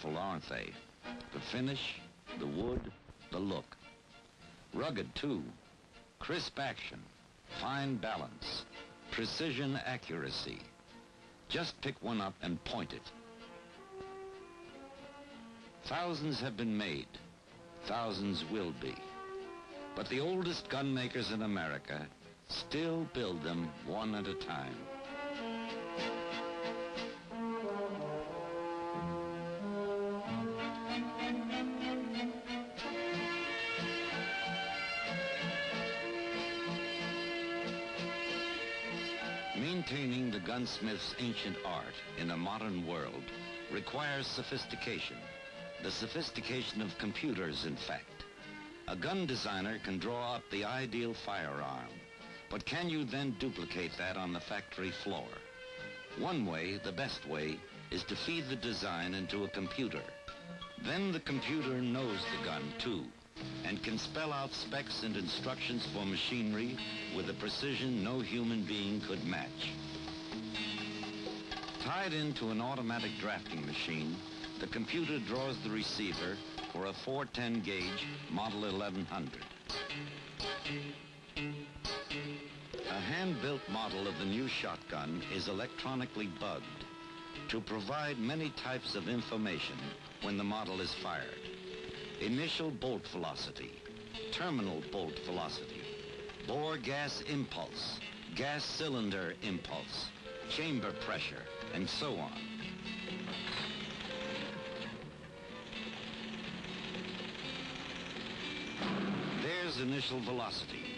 beautiful, aren't they? The finish, the wood, the look. Rugged, too. Crisp action, fine balance, precision accuracy. Just pick one up and point it. Thousands have been made. Thousands will be. But the oldest gun makers in America still build them one at a time. Maintaining the gunsmith's ancient art in a modern world requires sophistication. The sophistication of computers, in fact. A gun designer can draw up the ideal firearm, but can you then duplicate that on the factory floor? One way, the best way, is to feed the design into a computer. Then the computer knows the gun, too, and can spell out specs and instructions for machinery with a precision no human being could match. Tied into an automatic drafting machine, the computer draws the receiver for a 410 gauge Model 1100. A hand-built model of the new shotgun is electronically bugged to provide many types of information when the model is fired. Initial bolt velocity, terminal bolt velocity, bore gas impulse, gas cylinder impulse, chamber pressure, and so on. There's initial velocity.